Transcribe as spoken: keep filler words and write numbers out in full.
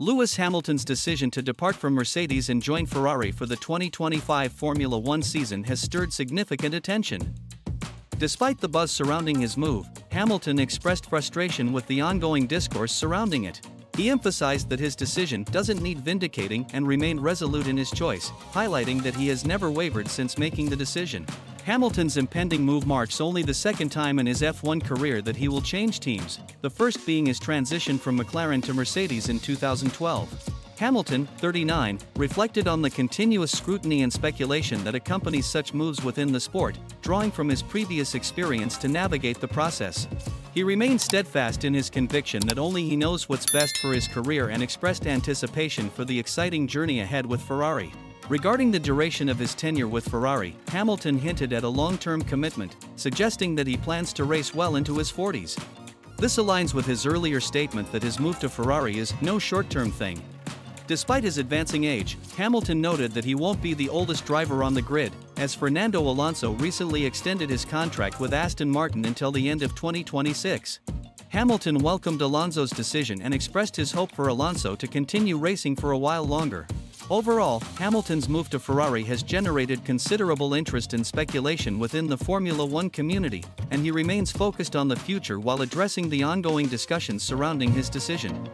Lewis Hamilton's decision to depart from Mercedes and join Ferrari for the twenty twenty-five Formula One season has stirred significant attention. Despite the buzz surrounding his move, Hamilton expressed frustration with the ongoing discourse surrounding it. He emphasized that his decision doesn't need vindicating and remained resolute in his choice, highlighting that he has never wavered since making the decision. Hamilton's impending move marks only the second time in his F one career that he will change teams, the first being his transition from McLaren to Mercedes in two thousand twelve. Hamilton, thirty-nine, reflected on the continuous scrutiny and speculation that accompanies such moves within the sport, drawing from his previous experience to navigate the process. He remained steadfast in his conviction that only he knows what's best for his career and expressed anticipation for the exciting journey ahead with Ferrari. Regarding the duration of his tenure with Ferrari, Hamilton hinted at a long-term commitment, suggesting that he plans to race well into his forties. This aligns with his earlier statement that his move to Ferrari is no short-term thing. Despite his advancing age, Hamilton noted that he won't be the oldest driver on the grid, as Fernando Alonso recently extended his contract with Aston Martin until the end of twenty twenty-six. Hamilton welcomed Alonso's decision and expressed his hope for Alonso to continue racing for a while longer. Overall, Hamilton's move to Ferrari has generated considerable interest and speculation within the Formula One community, and he remains focused on the future while addressing the ongoing discussions surrounding his decision.